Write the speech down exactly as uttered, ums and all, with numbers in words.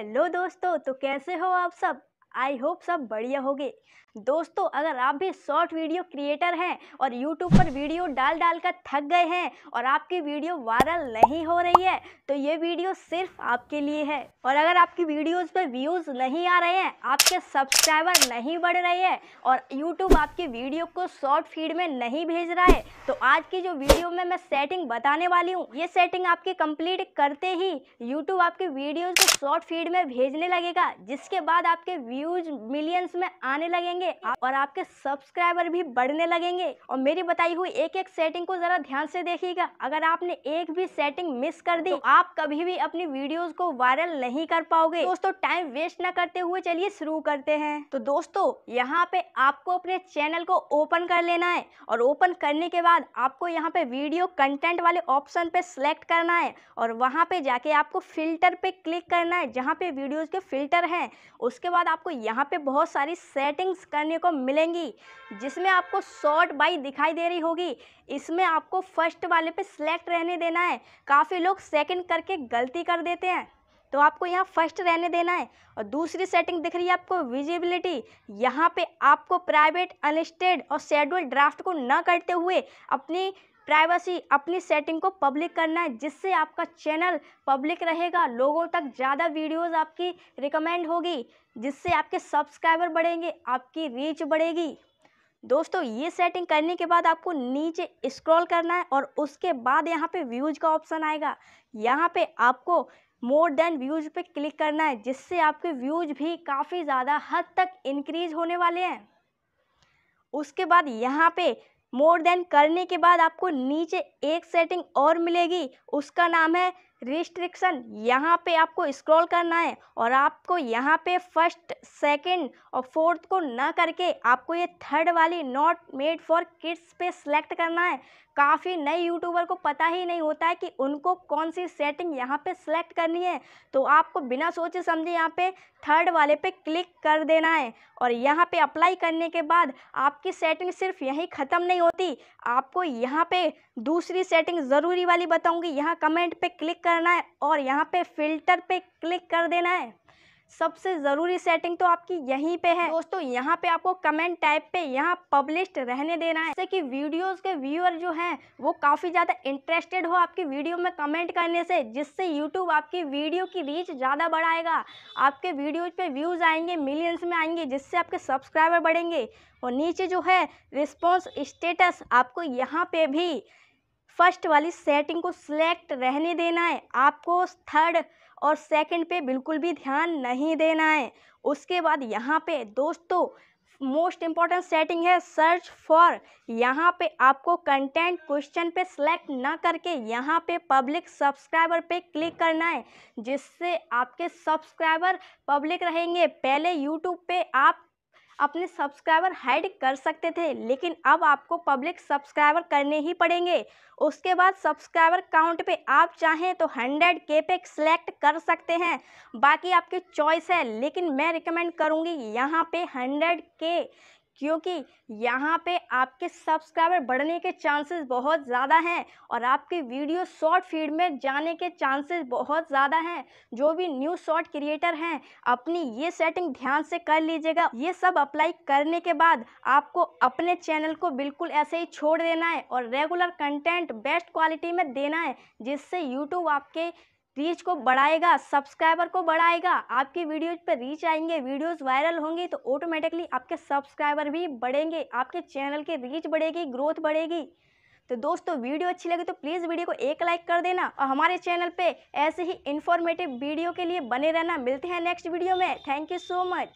Hello दोस्तों, तो कैसे हो आप सब। आई होप सब बढ़िया होगे। दोस्तों, अगर आप भी शॉर्ट वीडियो क्रिएटर हैं और यूट्यूब पर वीडियो डाल डाल कर थक गए हैं और आपकी वीडियो वायरल नहीं हो रही है, तो ये वीडियो सिर्फ आपके लिए है। और अगर आपकी वीडियोस पे व्यूज़ नहीं आ रहे हैं, आपके सब्सक्राइबर नहीं बढ़ रहे हैं और यूट्यूब आपकी वीडियो को शॉर्ट फीड में नहीं भेज रहा है, तो आज की जो वीडियो में मैं सेटिंग बताने वाली हूँ, ये सेटिंग आपकी कंप्लीट करते ही यूट्यूब आपकी वीडियोज़ को शॉर्ट फीड में भेजने लगेगा, जिसके बाद आपके व्यूज मिलियंस में आने लगेंगे और आपके सब्सक्राइबर भी बढ़ने लगेंगे। और मेरी बताई हुई एक एक सेटिंग को जरा ध्यान से देखिएगा। अगर आपने एक भी सेटिंग मिस कर दी तो आप कभी भी अपनी वीडियोस को वायरल नहीं कर पाओगे। दोस्तों, टाइम वेस्ट ना करते हुए चलिए शुरू करते हैं। तो दोस्तों, यहाँ पे आपको अपने चैनल को ओपन कर लेना है और ओपन करने के बाद आपको यहाँ पे वीडियो कंटेंट वाले ऑप्शन पे सिलेक्ट करना है और वहाँ पे जाके आपको फिल्टर पे क्लिक करना है, जहाँ पे वीडियोज के फिल्टर है। उसके बाद आपको यहाँ पे बहुत सारी सेटिंग्स करने को मिलेंगी, जिसमें आपको शॉर्ट बाई दिखाई दे रही होगी। इसमें आपको फर्स्ट वाले पे सिलेक्ट रहने देना है। काफ़ी लोग सेकंड करके गलती कर देते हैं, तो आपको यहाँ फर्स्ट रहने देना है। और दूसरी सेटिंग दिख रही है आपको विजिबिलिटी। यहाँ पे आपको प्राइवेट, अनलिस्टेड और शेड्यूल ड्राफ्ट को ना करते हुए अपनी प्राइवेसी, अपनी सेटिंग को पब्लिक करना है, जिससे आपका चैनल पब्लिक रहेगा, लोगों तक ज़्यादा वीडियोस आपकी रिकमेंड होगी, जिससे आपके सब्सक्राइबर बढ़ेंगे, आपकी रीच बढ़ेगी। दोस्तों, ये सेटिंग करने के बाद आपको नीचे स्क्रॉल करना है और उसके बाद यहाँ पे व्यूज़ का ऑप्शन आएगा। यहाँ पे आपको मोर देन व्यूज़ पे क्लिक करना है, जिससे आपके व्यूज़ भी काफ़ी ज़्यादा हद तक इंक्रीज होने वाले हैं। उसके बाद यहाँ पे मोर देन करने के बाद आपको नीचे एक सेटिंग और मिलेगी, उसका नाम है रिस्ट्रिक्शन। यहाँ पे आपको स्क्रॉल करना है और आपको यहाँ पे फर्स्ट, सेकंड और फोर्थ को ना करके आपको ये थर्ड वाली नॉट मेड फॉर किड्स पे सिलेक्ट करना है। काफ़ी नए यूट्यूबर को पता ही नहीं होता है कि उनको कौन सी सेटिंग यहाँ पे सिलेक्ट करनी है, तो आपको बिना सोचे समझे यहाँ पे थर्ड वाले पे क्लिक कर देना है। और यहाँ पे अप्लाई करने के बाद आपकी सेटिंग सिर्फ यहीं ख़त्म नहीं होती, आपको यहाँ पे दूसरी सेटिंग ज़रूरी वाली बताऊँगी। यहाँ कमेंट पे क्लिक करना है और यहाँ पे फिल्टर पे क्लिक कर देना है। सबसे ज़रूरी सेटिंग तो आपकी यहीं पे है। दोस्तों, यहाँ पे आपको कमेंट टाइप पे यहाँ पब्लिश्ड रहने देना है, जैसे कि वीडियोस के व्यूअर जो हैं वो काफ़ी ज़्यादा इंटरेस्टेड हो आपकी वीडियो में कमेंट करने से, जिससे यूट्यूब आपकी वीडियो की रीच ज़्यादा बढ़ाएगा, आपके वीडियोज पे व्यूज़ आएंगे, मिलियंस में आएंगे, जिससे आपके सब्सक्राइबर बढ़ेंगे। और नीचे जो है रिस्पॉन्स स्टेटस, आपको यहाँ पर भी फर्स्ट वाली सेटिंग को सिलेक्ट रहने देना है। आपको थर्ड और सेकंड पे बिल्कुल भी ध्यान नहीं देना है। उसके बाद यहाँ पे दोस्तों मोस्ट इम्पॉर्टेंट सेटिंग है सर्च फॉर। यहाँ पे आपको कंटेंट क्वेश्चन पे सिलेक्ट ना करके यहाँ पे पब्लिक सब्सक्राइबर पे क्लिक करना है, जिससे आपके सब्सक्राइबर पब्लिक रहेंगे। पहले यूट्यूब पे आप अपने सब्सक्राइबर हाइड कर सकते थे, लेकिन अब आपको पब्लिक सब्सक्राइबर करने ही पड़ेंगे। उसके बाद सब्सक्राइबर काउंट पे आप चाहें तो हंड्रेड के पे सिलेक्ट कर सकते हैं, बाकी आपकी चॉइस है, लेकिन मैं रिकमेंड करूँगी यहाँ पे हंड्रेड के, क्योंकि यहाँ पे आपके सब्सक्राइबर बढ़ने के चांसेस बहुत ज़्यादा हैं और आपकी वीडियो शॉर्ट फीड में जाने के चांसेस बहुत ज़्यादा हैं। जो भी न्यू शॉर्ट क्रिएटर हैं, अपनी ये सेटिंग ध्यान से कर लीजिएगा। ये सब अप्लाई करने के बाद आपको अपने चैनल को बिल्कुल ऐसे ही छोड़ देना है और रेगुलर कंटेंट बेस्ट क्वालिटी में देना है, जिससे यूट्यूब आपके रीच को बढ़ाएगा, सब्सक्राइबर को बढ़ाएगा, आपकी वीडियोज पर रीच आएंगे, वीडियोस वायरल होंगी, तो ऑटोमेटिकली आपके सब्सक्राइबर भी बढ़ेंगे, आपके चैनल की रीच बढ़ेगी, ग्रोथ बढ़ेगी। तो दोस्तों, वीडियो अच्छी लगी तो प्लीज़ वीडियो को एक लाइक कर देना और हमारे चैनल पे ऐसे ही इन्फॉर्मेटिव वीडियो के लिए बने रहना। मिलते हैं नेक्स्ट वीडियो में। Thank you so much.